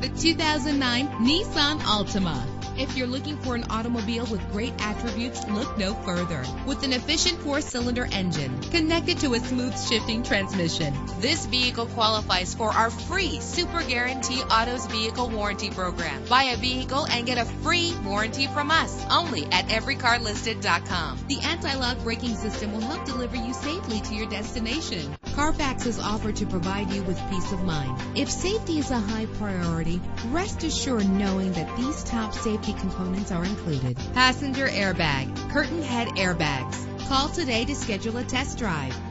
the 2009 Nissan Altima. If you're looking for an automobile with great attributes, look no further. With an efficient 4-cylinder engine connected to a smooth shifting transmission, this vehicle qualifies for our free Super Guarantee Autos Vehicle Warranty Program. Buy a vehicle and get a free warranty from us only at everycarlisted.com. The anti-lock braking system will help deliver you safely to your destination. Carfax is offered to provide you with peace of mind. If safety is a high priority, rest assured knowing that these top safety components are included: passenger airbag, curtain head airbags. Call today to schedule a test drive.